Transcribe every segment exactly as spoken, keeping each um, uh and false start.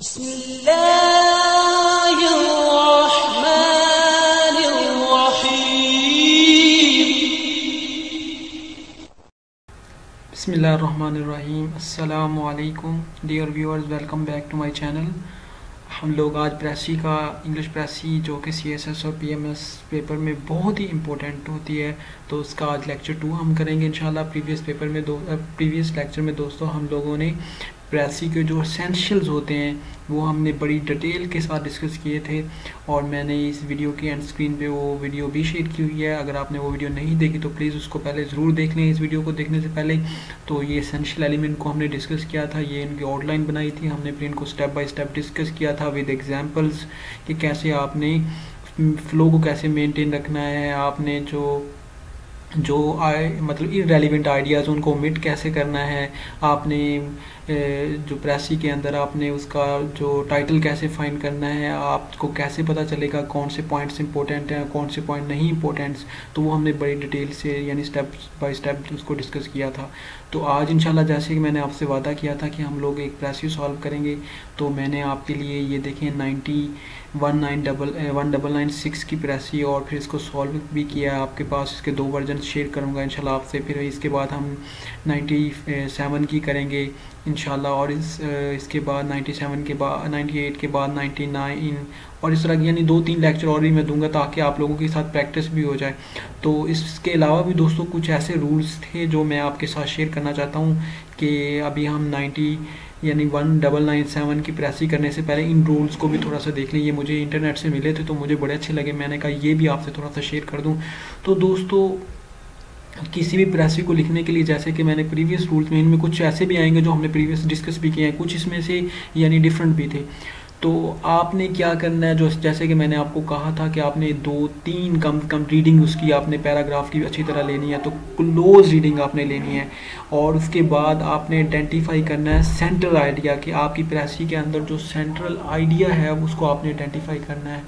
بسم الله الرحمن الرحيم بسم الله الرحمن الرحيم अस्सलाम वालेकुम dear viewers, welcome back to my channel. हम लोग आज प्रेसी का, इंग्लिश प्रेसी जो कि सी एस एस और पी एम एस पेपर में बहुत ही इम्पोर्टेंट होती है, तो उसका आज लेक्चर टू हम करेंगे इंशाल्लाह। प्रीवियस पेपर में दो प्रीवियस लेक्चर में दोस्तों हम लोगों ने प्रेसी के जो एसेंशियल्स होते हैं वो हमने बड़ी डिटेल के साथ डिस्कस किए थे, और मैंने इस वीडियो की एंड स्क्रीन पे वो वीडियो भी शेयर की हुई है। अगर आपने वो वीडियो नहीं देखी तो प्लीज़ उसको पहले ज़रूर देख लें इस वीडियो को देखने से पहले। तो ये एसेंशियल एलिमेंट को हमने डिस्कस किया था, ये इनकी आउटलाइन बनाई थी हमने, फिर इनको स्टेप बाय स्टेप डिस्कस किया था विद एग्जाम्पल्स कि कैसे आपने फ्लो को कैसे मेनटेन रखना है, आपने जो जो आए मतलब इररेलेवेंट आइडियाज़ उनको ओमिट कैसे करना है, आपने जो प्रेसी के अंदर आपने उसका जो टाइटल कैसे फाइंड करना है, आपको कैसे पता चलेगा कौन से पॉइंट्स इंपॉर्टेंट हैं कौन से पॉइंट नहीं इंपॉर्टेंट्स। तो वो हमने बड़ी डिटेल से यानी स्टेप बाय स्टेप उसको डिस्कस किया था। तो आज इंशाल्लाह जैसे कि मैंने आपसे वादा किया था कि हम लोग एक प्रेसी सॉल्व करेंगे, तो मैंने आपके लिए ये देखें ninety one nine double one double nine six की प्रेसी, और फिर इसको सॉल्व भी किया है आपके पास। इसके दो वर्जन शेयर करूँगा इंशाल्लाह आपसे। फिर इसके बाद हम नाइन्टी सेवन की करेंगे इंशाल्लाह, और इस इसके बाद नाइन्टी सेवन के बाद नाइन्टी एट के बाद नाइन्टी नाइन, और इस तरह यानी दो तीन लेक्चर और भी मैं दूंगा ताकि आप लोगों के साथ प्रैक्टिस भी हो जाए। तो इसके अलावा भी दोस्तों कुछ ऐसे रूल्स थे जो मैं आपके साथ शेयर करना चाहता हूँ कि अभी हम नाइन्टी यानी वन डबल नाइन सेवन की प्रेसी करने से पहले इन रूल्स को भी थोड़ा सा देख लें। ये मुझे इंटरनेट से मिले थे तो मुझे बड़े अच्छे लगे, मैंने कहा ये भी आपसे थोड़ा सा शेयर कर दूँ। तो दोस्तों किसी भी प्रेसी को लिखने के लिए, जैसे कि मैंने प्रीवियस रूल्स में, इनमें कुछ ऐसे भी आएंगे जो हमने प्रीवियस डिस्कस भी किए हैं, कुछ इसमें से यानी डिफरेंट भी थे। तो आपने क्या करना है, जो जैसे कि मैंने आपको कहा था कि आपने दो तीन कम कम रीडिंग उसकी आपने पैराग्राफ की अच्छी तरह लेनी है, तो क्लोज रीडिंग आपने लेनी है। और उसके बाद आपने आइडेंटिफाई करना है सेंट्रल आइडिया, कि आपकी प्रेसी के अंदर जो सेंट्रल आइडिया है उसको आपने आइडेंटिफाई करना है।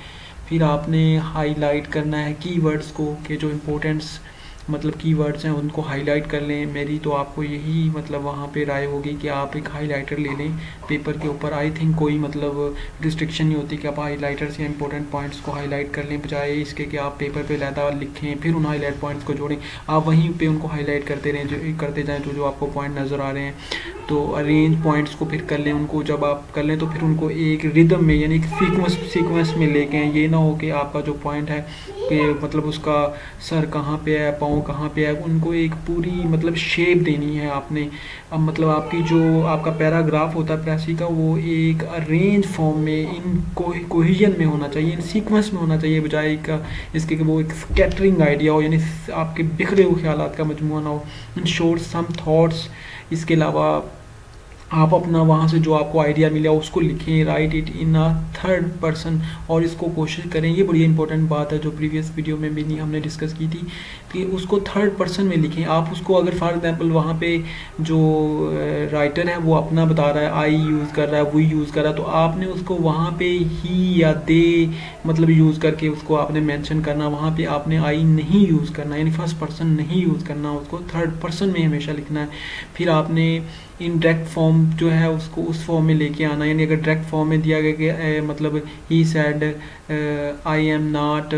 फिर आपने हाईलाइट करना है कीवर्ड्स को, कि जो इम्पोर्टेंट्स मतलब कीवर्ड्स हैं उनको हाईलाइट कर लें। मेरी तो आपको यही मतलब वहाँ पे राय होगी कि आप एक हाईलाइटर ले लें पेपर के ऊपर। आई थिंक कोई मतलब रिस्ट्रिक्शन नहीं होती कि आप हाईलाइटर से इंपॉर्टेंट पॉइंट्स को हाईलाइट कर लें, बजाय इसके कि आप पेपर पे लदा लिखें फिर उन हाईलाइट पॉइंट्स को जोड़ें। आप वहीं पे उनको हाईलाइट करते रहें, जो करते जाएँ जो जो आपको पॉइंट नज़र आ रहे हैं। तो अरेंज पॉइंट्स को फिर कर लें, उनको जब आप कर लें तो फिर उनको एक रिदम में यानी एक सीक्वेंस सीक्वेंस में लेके आएँ। ये ना हो कि आपका जो पॉइंट है कि मतलब उसका सर कहाँ पे है, पाँव कहाँ पे है, उनको एक पूरी मतलब शेप देनी है आपने। अब मतलब आपकी जो आपका पैराग्राफ होता है प्रेसी का वो एक अरेंज फॉर्म में इन कोहिजन में होना चाहिए, इन सीक्वेंस में होना चाहिए, बजाय का इसके कि वो एक स्कैटरिंग आइडिया हो, यानी आपके बिखरे हुए ख्यालात का मजमूआ ना हो। इन शॉर्ट सम थॉट्स, इसके अलावा आप अपना वहाँ से जो आपको आइडिया मिला उसको लिखें, write it in a third person, और इसको कोशिश करें। ये बड़ी इंपॉर्टेंट बात है जो प्रीवियस वीडियो में भी नहीं हमने डिस्कस की थी कि उसको थर्ड पर्सन में लिखें आप उसको। अगर फॉर एग्जांपल वहाँ पे जो राइटर है वो अपना बता रहा है, आई यूज़ कर रहा है, वी यूज़ कर रहा है, तो आपने उसको वहाँ पर ही या दे मतलब यूज़ करके उसको आपने मैंशन करना। वहाँ पर आपने आई नहीं यूज़ करना, यानी फर्स्ट पर्सन नहीं यूज़ करना, उसको थर्ड पर्सन में हमेशा लिखना है। फिर आपने इनडायरेक्ट फॉर्म जो है उसको उस फॉर्म में लेके आना, यानी अगर डायरेक्ट फॉर्म में दिया गया कि मतलब he said I am not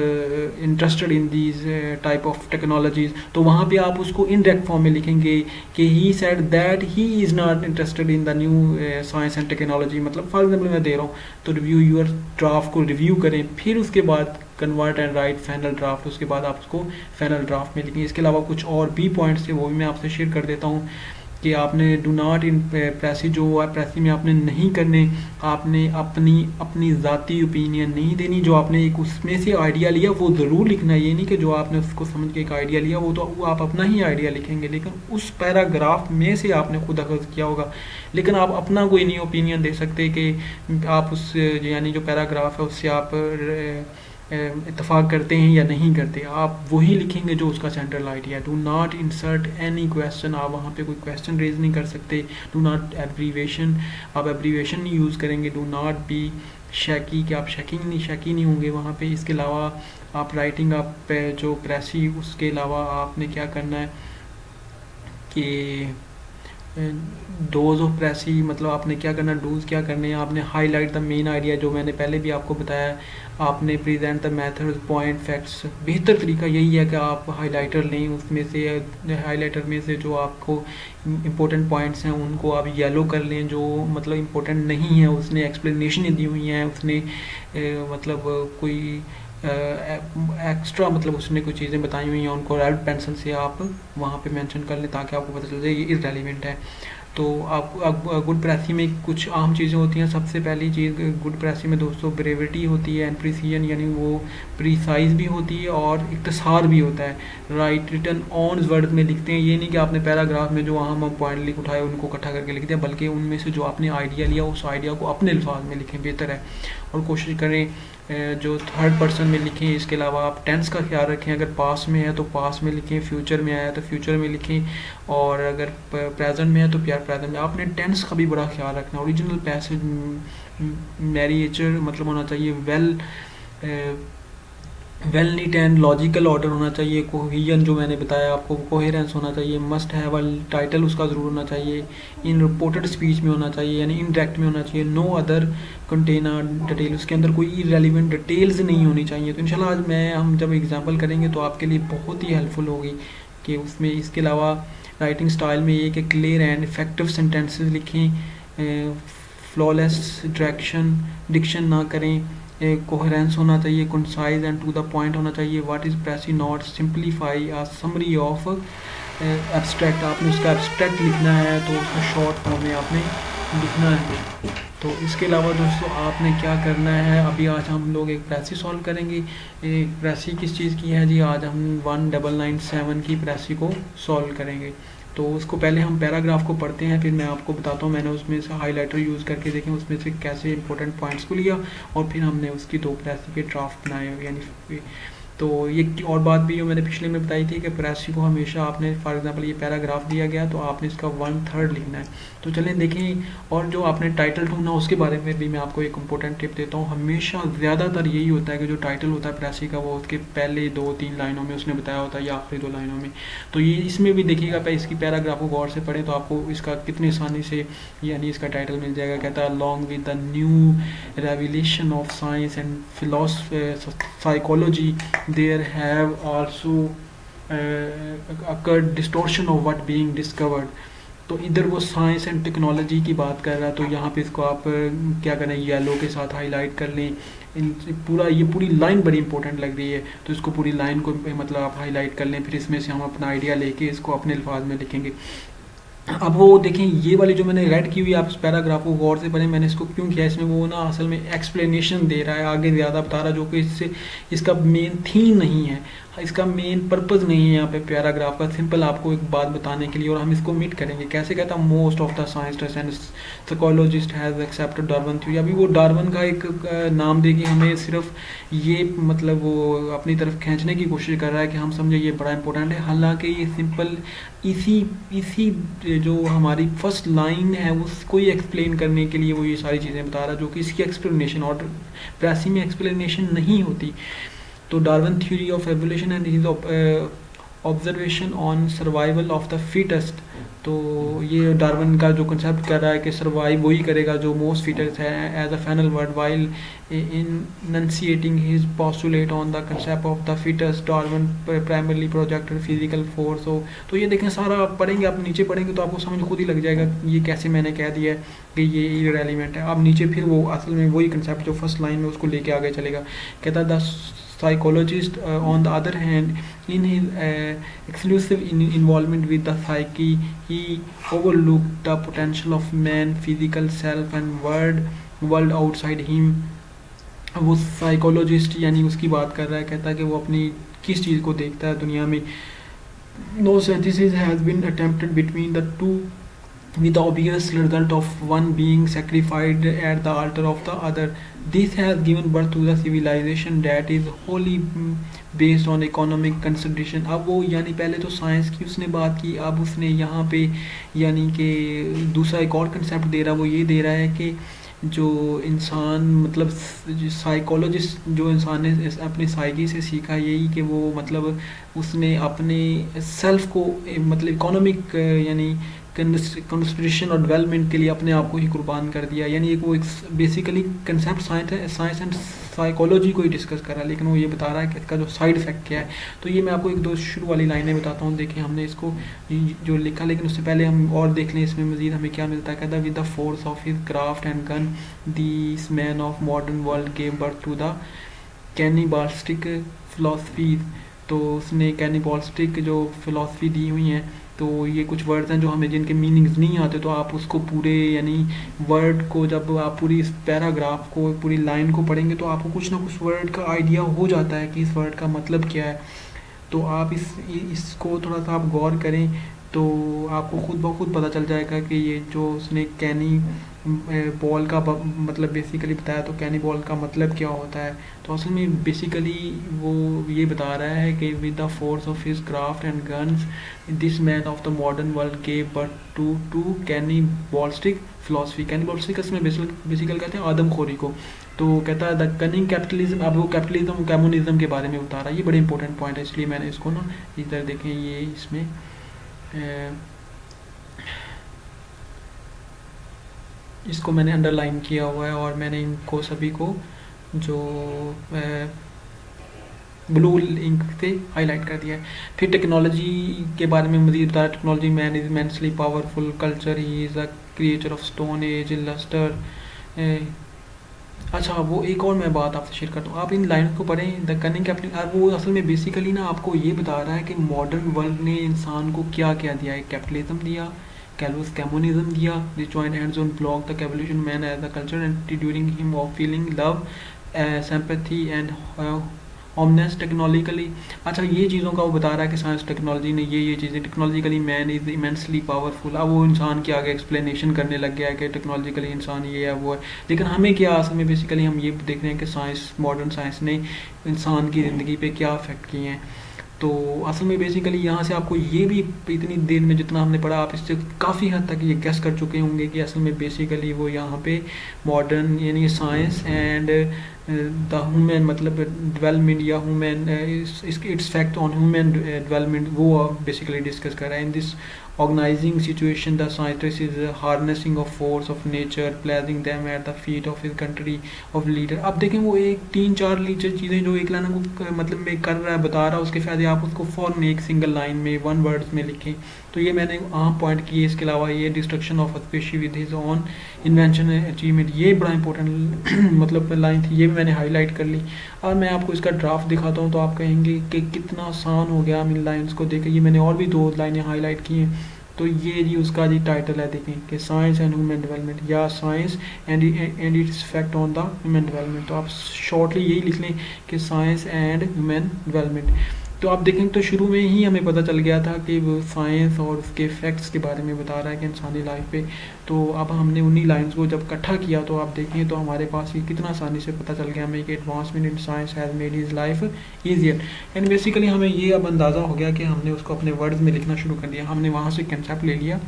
interested in these type of technologies, तो वहाँ पे आप उसको इनडायरेक्ट फॉर्म में लिखेंगे कि he said that he is not interested in the new science and technology. मतलब फॉर एग्जाम्पल मैं दे रहा हूँ, तो रिव्यू यूर ड्राफ्ट को रिव्यू करें, फिर उसके बाद convert and write final draft, उसके बाद आप उसको फाइनल ड्राफ्ट में लिखें। इसके अलावा कुछ और भी पॉइंट्स थे वो भी मैं आपसे शेयर कर देता हूँ कि आपने डू नॉट इन प्रेसी जो प्रेसी में आपने नहीं करने, आपने अपनी अपनी ज़ाती ओपिनियन नहीं देनी। जो आपने एक उसमें से आइडिया लिया वो ज़रूर लिखना, ये नहीं कि जो आपने उसको समझ के एक आइडिया लिया वो तो वो आप अपना ही आइडिया लिखेंगे, लेकिन उस पैराग्राफ में से आपने खुद अखज़ किया होगा। लेकिन आप अपना कोई नहीं ओपिनियन दे सकते कि आप उस यानी जो पैराग्राफ है उससे आप इत्तफाक करते हैं या नहीं करते, आप वही लिखेंगे जो उसका central idea. Do not insert any question, आप वहाँ पे कोई क्वेश्चन रेज नहीं कर सकते। डू नॉट एब्रीवेशन, आप एब्रीवेशन नहीं यूज़ करेंगे। डू नॉट बी शैकी, कि आप शैकिंग नहीं शैकी नहीं होंगे वहाँ पे। इसके अलावा आप राइटिंग आप जो प्रेसी, उसके अलावा आपने क्या करना है कि डोज ऑफ प्रेस ही, मतलब आपने क्या करना, डूज क्या करने हैं, आपने हाईलाइट द मेन आइडिया जो मैंने पहले भी आपको बताया है, आपने present the method, point, facts. बेहतर तरीका यही है कि आप हाईलाइटर लें, उसमें से हाईलाइटर में से जो आपको इम्पोर्टेंट पॉइंट्स हैं उनको आप येलो कर लें, जो मतलब इम्पोर्टेंट नहीं है उसने एक्सप्लेनेशन दी हुई हैं, उसने ए, मतलब कोई एक्स्ट्रा uh, मतलब उसने कुछ चीज़ें बताई हुई हैं उनको रेड पेंसिल से आप वहाँ पे मेंशन कर लें ताकि आपको पता चल जाए ये इररिलेवेंट है। तो आप, आप गुड प्रेसी में कुछ आम चीज़ें होती हैं। सबसे पहली चीज़ गुड प्रेसी में दोस्तों ब्रेविटी होती है एंड प्रिसीजन, यानी वो प्रीसाइज भी होती है और इख्तिसार भी होता है। राइट रिटन ऑन वर्ड में लिखते हैं, ये नहीं कि आपने पैराग्राफ में जो हम पॉइंट लिख उठाए उनको इकट्ठा करके लिख दिया, बल्कि उनमें से जो आपने आइडिया लिया उस आइडिया को अपने अल्फाज में लिखें, बेहतर है। और कोशिश करें जो थर्ड पर्सन में लिखें। इसके अलावा आप टेंस का ख्याल रखें, अगर पास में है तो पास में लिखें, फ्यूचर में आया तो फ्यूचर में लिखें, और अगर प्रेजेंट में है तो प्यार प्रेजेंट में। आपने टेंस का भी बड़ा ख्याल रखना। ओरिजिनल पैसेज मैरिएचर मतलब होना चाहिए, well well neat and logical order होना चाहिए, कोहिजन जो मैंने बताया आपको कोहेरेंस होना चाहिए, मस्ट हैव अ टाइटल उसका ज़रूर होना चाहिए, इन रिपोर्टेड स्पीच में होना चाहिए यानी इनडायरेक्ट में होना चाहिए, नो अदर कंटेनर डिटेल उसके अंदर कोई इररिलेवेंट डिटेल्स नहीं होनी चाहिए। तो इंशाल्लाह आज मैं हम जब एग्जाम्पल करेंगे तो आपके लिए बहुत ही हेल्पफुल होगी कि उसमें। इसके अलावा राइटिंग स्टाइल में ये कि क्लियर एंड इफेक्टिव सेंटेंसेस लिखें, फ्लॉलेस डायरेक्शन डिक्शन ना करें, कोहेरेंस होना चाहिए, concise and to the point होना चाहिए। What is precis not, simplify a summary of abstract, आपने उसका एब्स्ट्रैक्ट लिखना है तो उसका शॉर्ट फॉर्म में आपने लिखना है। तो इसके अलावा दोस्तों आपने क्या करना है, अभी आज हम लोग एक प्रेसी सॉल्व करेंगे। एक प्रेसी किस चीज़ की है जी, आज हम वन डबल नाइन सेवन की प्रेसी को सॉल्व करेंगे। तो उसको पहले हम पैराग्राफ को पढ़ते हैं, फिर मैं आपको बताता हूँ मैंने उसमें से हाईलाइटर यूज़ करके देखें उसमें से कैसे इंपॉर्टेंट पॉइंट्स को लिया, और फिर हमने उसकी दो प्रेसी के ड्राफ्ट बनाए। यानी तो ये और बात भी जो मैंने पिछले में बताई थी कि प्रेसी को हमेशा आपने फॉर एग्जांपल ये पैराग्राफ दिया गया तो आपने इसका वन थर्ड लिखना है। तो चलें देखें, और जो आपने टाइटल ढूंढना उसके बारे में भी मैं आपको एक इंपॉर्टेंट टिप देता हूँ। हमेशा ज़्यादातर यही होता है कि जो टाइटल होता है प्रेसी का वो उसके पहले दो तीन लाइनों में उसने बताया होता है या आखिरी दो लाइनों में। तो ये इसमें भी देखिएगा, इसकी पैराग्राफ को गौर से पढ़ें तो आपको इसका कितनी आसानी से यानी इसका टाइटल मिल जाएगा। कहता है along with the new revelation of science and philosophy psychology there have also uh, occurred distortion of what being discovered। तो इधर वो साइंस एंड टेक्नोलॉजी की बात कर रहा है, तो यहाँ पे इसको आप क्या करें, येलो के साथ हाईलाइट कर लें। इन पूरा ये पूरी लाइन बड़ी इंपॉर्टेंट लग रही है तो इसको पूरी लाइन को मतलब आप हाईलाइट कर लें, फिर इसमें से हम अपना आइडिया लेके इसको अपने अल्फाज में लिखेंगे। अब वो देखें ये वाली जो मैंने रेड की हुई, आप इस पैराग्राफ को गौर से पढ़ें मैंने इसको क्यों किया। इसमें वो ना असल में एक्सप्लेनेशन दे रहा है, आगे ज़्यादा बता रहा है, जो कि इससे इसका मेन थीम नहीं है, इसका मेन पर्पज़ नहीं है यहाँ पे पैराग्राफ का। सिंपल आपको एक बात बताने के लिए, और हम इसको मीट करेंगे कैसे। कहता most of the scientist and psychologist has accepted Darwin theory. अभी वो डार्विन का एक नाम देके हमें सिर्फ ये मतलब वो अपनी तरफ खींचने की कोशिश कर रहा है कि हम समझे ये बड़ा इंपॉर्टेंट है, हालांकि ये सिंपल इसी इसी जो हमारी फर्स्ट लाइन है उसको ही एक्सप्लेन करने के लिए वो ये सारी चीज़ें बता रहा है, जो कि इसकी एक्सप्लेनेशन और प्रेसी में एक्सप्लेनेशन नहीं होती। तो Darwin theory of evolution and his observation on survival of the fittest, तो ये डार्विन का जो कंसेप्ट कर रहा है कि सर्वाइव वही करेगा जो मोस्ट फिटेस्ट है, as a final word while enunciating his postulate on the concept of the fittest Darwin primarily projected physical force हो। तो ये देखें सारा आप पढ़ेंगे, आप नीचे पढ़ेंगे तो आपको समझ खुद ही लग जाएगा ये कैसे मैंने कह दिया है कि ये इररिलेवेंट है। अब नीचे फिर वो असल में वही कंसेप्ट जो फर्स्ट लाइन में उसको लेके आगे चलेगा। कहता दस psychologist uh, on the other hand in his uh, exclusive in involvement with the psyche he overlooked the potential of man physical self and world world outside him। वो psychologist यानी उसकी बात कर रहा है, कहता है कि वो अपनी किस चीज़ को देखता है दुनिया में। no synthesis has been attempted between the two with the obvious result of one being sacrificed at the altar of the other। this has given birth to the civilization that is wholly based on economic consideration। अब वो यानी पहले तो science की उसने बात की, अब उसने यहाँ पे यानी कि दूसरा एक और कंसेप्ट दे रहा है, वो ये दे रहा है कि जो इंसान मतलब साइकोलॉजिस्ट जो इंसान ने अपने साइकी से सीखा यही कि वो मतलब उसने अपने सेल्फ को मतलब इकोनॉमिक यानी कंस्ट्रक्शन और डेवलपमेंट के लिए अपने आप को ही कुर्बान कर दिया। यानी एक वो एक बेसिकली कंसेप्ट साइंस है, साइंस एंड साइकोलॉजी को ही डिस्कस कर रहा है, लेकिन वो ये बता रहा है कि इसका जो साइड इफेक्ट क्या है। तो ये मैं आपको एक दो शुरू वाली लाइनें बताता हूँ। देखिए हमने इसको जो लिखा, लेकिन उससे पहले हम और देख लें इसमें मजीद हमें क्या मिलता है। कहता with the force of his craft and gun this man of modern world gave birth to the cannibalistic philosophies. तो उसने कैनिबालिस्टिक जो फिलासफी दी हुई हैं, तो ये कुछ वर्ड्स हैं जो हमें जिनके मीनिंग्स नहीं आते, तो आप उसको पूरे यानी वर्ड को जब आप पूरी इस पैराग्राफ को पूरी लाइन को पढ़ेंगे तो आपको कुछ ना कुछ वर्ड का आइडिया हो जाता है कि इस वर्ड का मतलब क्या है। तो आप इस इसको थोड़ा सा आप गौर करें तो आपको खुद ब खुद पता चल जाएगा कि ये जो उसने कैनी बॉल का मतलब बेसिकली बताया, तो कैनी बॉल का मतलब क्या होता है। तो असल में बेसिकली वो ये बता रहा है कि with the force of his craft and guns this man of the modern world gave birth to to cannibalistic philosophy. Cannibalistic इसमें बेसिकली कहते हैं आदमखोरी को। तो कहता है द कनिंग कैपिटलिज्म, अब वो कैपिटलिज्म कम्युनिज्म के बारे में बता रहा है। ये बड़े इंपॉर्टेंट पॉइंट है, इसलिए मैंने इसको ना इधर देखें, ये इसमें इसको मैंने अंडरलाइन किया हुआ है और मैंने इनको सभी को जो ब्लू इंक से हाईलाइट कर दिया है। फिर टेक्नोलॉजी के बारे में मज़ीद बताया, technology man is immensely powerful culture he is a creature of stone age lustre. अच्छा, वो एक और मैं बात आपसे शेयर करता हूँ, आप इन लाइनों को पढ़ें। द कनिंग कैपिटलिज्म, वो असल में बेसिकली ना आपको ये बता रहा है कि मॉडर्न वर्ल्ड ने इंसान को क्या क्या दिया है। कैपिटलिज्म दिया, कैलवस कम्युनिज्म दिया, they join hands on block the evolution man as the culture and during him of feeling love sympathy and oneness technologically. अच्छा, ये चीज़ों का वो बता रहा है कि साइंस टेक्नोलॉजी ने ये ये चीज़ें, technologically man is immensely powerful. अब वो इंसान के आगे एक्सप्लेनेशन करने लग गया है कि टेक्नोलॉजिकली इंसान ये है वो है, लेकिन हमें क्या असल में बेसिकली हम ये देख रहे हैं कि साइंस, मॉडर्न साइंस ने इंसान की ज़िंदगी पे क्या इफेक्ट किए हैं। तो असल में बेसिकली यहाँ से आपको ये भी, इतनी देर में जितना हमने पढ़ा आप इससे काफ़ी हद तक ये गेस कर चुके होंगे कि असल में बेसिकली वो यहाँ पे मॉडर्न यानी साइंस एंड द ह्यूमन मतलब डेवलपमेंट या human its fact on human development वो बेसिकली डिस्कस कर रहा है। In this organising situation the scientist is harnessing of force of nature pledging them at the feet of his country of leader. अब देखें वो एक तीन चार लीडर चीज़ें जो एक लाइन को मतलब में कर रहा है, बता रहा है, उसके फायदे आप उसको फॉरन एक सिंगल लाइन में वन वर्ड्स में लिखें। तो ये मैंने आम पॉइंट किए। इसके अलावा ये destruction of species with his on invention achievement, ये बड़ा इंपॉर्टेंट मतलब लाइन थी, ये मैंने हाईलाइट कर ली। और मैं आपको इसका ड्राफ्ट दिखाता हूँ तो आप कहेंगे कि कितना आसान हो गया इन लाइन्स को देखें। ये मैंने और भी दो लाइनें हाईलाइट की हैं। तो ये जी उसका जी टाइटल है, देखें कि साइंस एंड ह्यूमन डेवलपमेंट या science and and its effect on the human development. तो आप शॉर्टली यही लिख लें कि साइंस एंड ह्यूमन डेवलपमेंट। तो आप देखें तो शुरू में ही हमें पता चल गया था कि वो साइंस और उसके इफेक्ट्स के बारे में बता रहा है कि इंसानी लाइफ पे। तो अब हमने उन्हीं लाइंस को जब इकट्ठा किया तो आप देखें तो हमारे पास ये कितना आसानी से पता चल गया हमें कि advancement in science has made his life easier. And basically हमें ये अब अंदाज़ा हो गया कि हमने उसको अपने वर्ड्स में लिखना शुरू कर दिया। हमने वहाँ से कंसेप्ट ले लिया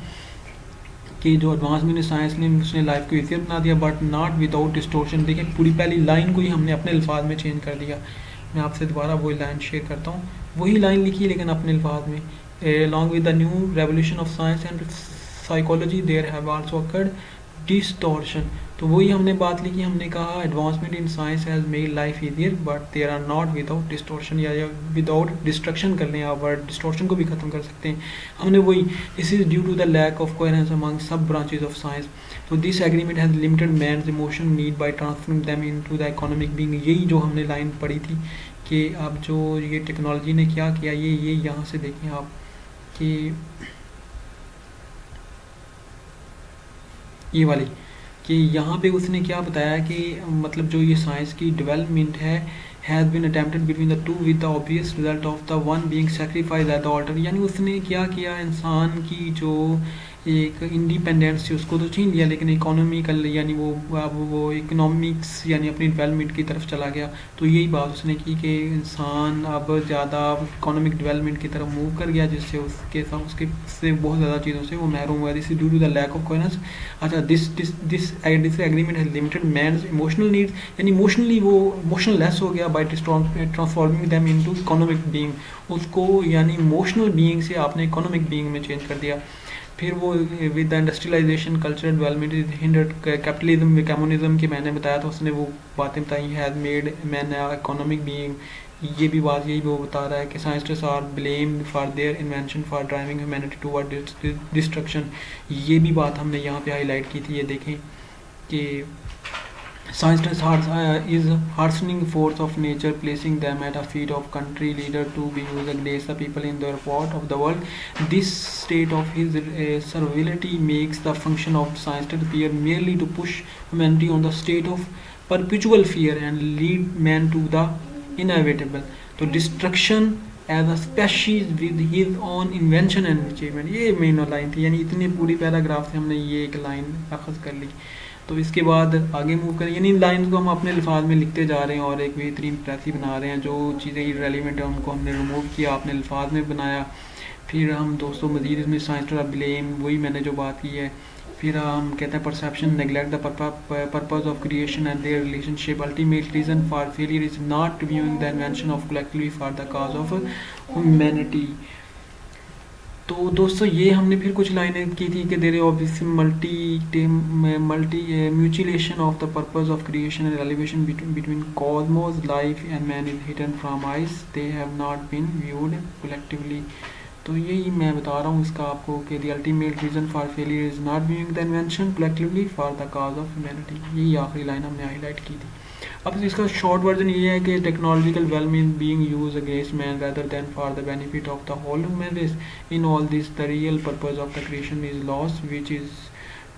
कि जो एडवांसमेंट इन साइंस ने उसने लाइफ को ईजियर बना दिया, बट नॉट विदाउट डिस्टोर्शन। देखें पूरी पहली लाइन को ही हमने अपने अल्फाज में चेंज कर दिया। मैं आपसे दोबारा वही लाइन शेयर करता हूँ, वही लाइन लिखी लेकिन अपने अल्फाज में। Along with the new revolution of science and psychology there have also occurred distortion. तो वही हमने बात लिखी, हमने कहा advancement in science has made life easier but there are not without distortion, या विदाउट डिस्ट्रक्शन कर लें आप वर्ड, डिस्टॉर्शन को भी ख़त्म कर सकते हैं। हमने वही, this is due to the lack of coherence among सब ब्रांचेज ऑफ साइंस। तो this agreement has limited man's emotion need by transform them into the economic being. यही जो हमने लाइन पढ़ी थी कि आप जो ये टेक्नोलॉजी ने क्या किया, ये ये यहाँ से देखें आप कि ये वाली कि यहाँ पे उसने क्या बताया कि मतलब जो ये साइंस की डेवलपमेंट है has been attempted between the two with the obvious result of the one being sacrifice at the altar. यानी उसने क्या किया, इंसान की जो एक इंडिपेंडेंस थी उसको तो छीन लिया, लेकिन इकोनॉमिकल यानी वो अब वो इकोनॉमिक्स यानी अपनी डेवलपमेंट की तरफ चला गया। तो यही बात उसने की कि इंसान अब ज़्यादा इकोनॉमिक डेवलपमेंट की तरफ मूव कर गया, जिससे उसके साथ उसके से बहुत ज़्यादा चीज़ों से वो महरूम हुआ। This is due to the lack of coherence. अच्छा, this this this agreement has limited man's emotional needs, यानी इमोशनली वो इमोशनल लेस हो गया by transforming them into economic being. उसको यानी इमोशनल बीइंग से आपने इकोनॉमिक बीइंग में चेंज कर दिया। फिर वो with industrialisation culture development hindered capitalism communism की मैंने बताया था, उसने वो बातें बताई has made man economic being, ये भी बात यही वो बता रहा है कि scientist are blame for their invention for driving humanity toward destruction, ये भी बात हमने यहाँ पे हाईलाइट की थी। ये देखें कि Science harsh, uh, is harshening force of nature, placing them at the feet of country leader to be used against the people in their part of the world. This state of his uh, servility makes the function of science appear merely to push humanity on the state of perpetual fear and lead man to the inevitable, to destruction as a species with his own invention and achievement. ये main line थी, यानी इतने पूरी paragraph से हमने ये एक line अखज़ कर ली। तो इसके बाद आगे मूव करें, यानी इन लाइन्स को हम अपने अल्फाज में लिखते जा रहे हैं और एक बेहतरीन प्रेसी बना रहे हैं। जो चीज़ें इरेलीवेंट हैं उनको हमने रिमूव किया, अपने अल्फाज में बनाया। फिर हम दोस्तों मजीद इसमें साइंस का ब्लेम, वही मैंने जो बात की है। फिर हम कहते हैं perception neglect the purpose of creation and their relationship, ultimate reason for failure is not viewing the invention of collectively for the cause of humanity. तो दोस्तों ये हमने फिर कुछ लाइनें की थी कि there obvious multi multi mutilation of the purpose of creation and elevation between cosmos life and man is hidden from eyes they have not been viewed collectively. तो यही मैं बता रहा हूँ इसका आपको कि the ultimate reason for failure is not viewing the invention collectively for the cause of humanity, यही आखिरी लाइन हमने हाईलाइट की थी। अब इसका शॉर्ट वर्जन ये है कि technological development being use against man rather than for the benefit of the whole human race, in all this the real purpose of the creation is lost which is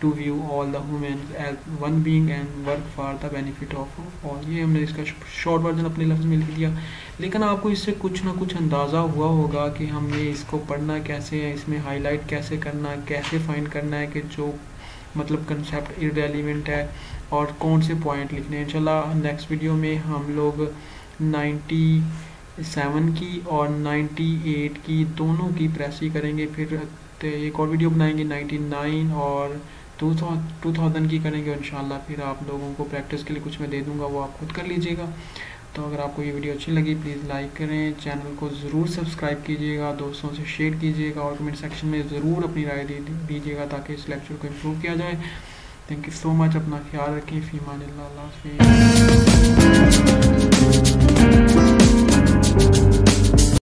to view all the human as one being and work for the benefit of all. ये हमने इसका short version अपने लफ्ज़ में लिख दिया, लेकिन आपको इससे कुछ ना कुछ अंदाज़ा हुआ होगा कि हमने इसको पढ़ना कैसे है, इसमें हाईलाइट कैसे करना, कैसे फाइंड करना है कि जो मतलब कंसेप्ट इररेलीवेंट है और कौन से पॉइंट लिखने हैं। इंशाल्लाह नेक्स्ट वीडियो में हम लोग सत्तानवे की और अट्ठानवे की दोनों की प्रेसी करेंगे, फिर एक और वीडियो बनाएंगे निन्यानवे और दो हज़ार की करेंगे। इंशाल्लाह फिर आप लोगों को प्रैक्टिस के लिए कुछ मैं दे दूंगा, वो आप खुद कर लीजिएगा। तो अगर आपको ये वीडियो अच्छी लगी प्लीज़ लाइक करें, चैनल को ज़रूर सब्सक्राइब कीजिएगा, दोस्तों से शेयर कीजिएगा और कमेंट सेक्शन में ज़रूर अपनी राय दीजिएगा ताकि इस लेक्चर को इम्प्रूव किया जाए। थैंक यू सो मच, अपना ख्याल रखें। फी अमान अल्लाह।